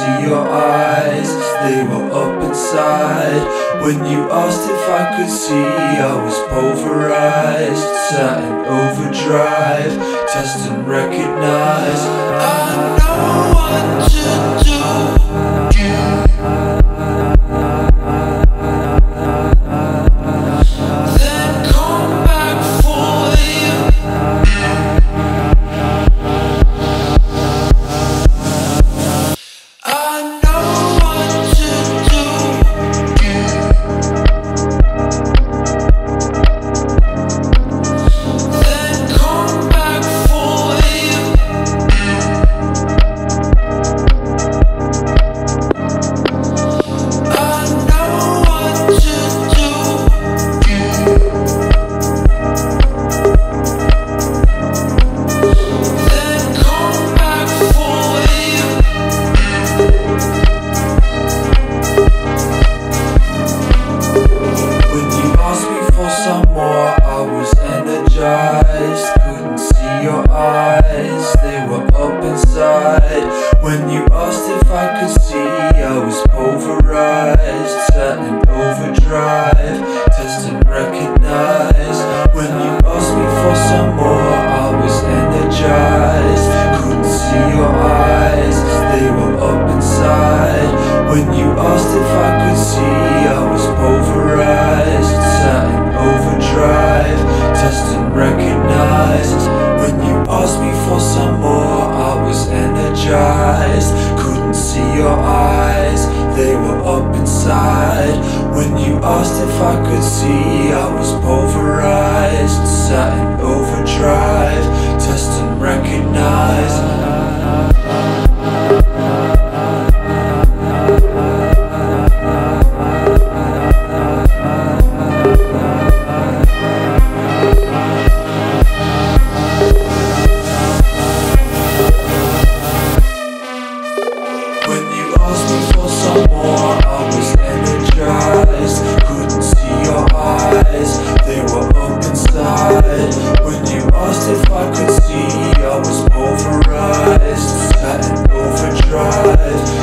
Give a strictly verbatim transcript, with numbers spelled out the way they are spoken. see your eyes, they were up inside. When you asked if I could see, I was pulverized, sat in overdrive, test and recognize. I know what to do. Then come back for you. I know what to When you asked if I could see, I was pulverized, sat in overdrive, test and recognize. When you asked me for some more, I was energized, couldn't see your eyes, they were up inside. When you asked if I could see, I was pulverized, sat in overdrive, test and recognized. When you asked me for some more, I was energized, couldn't see your eyes, they were up inside. When you asked if I could see, I was pulverized, sat in overdrive, test and recognize. I was pulverized, sat in overdrive.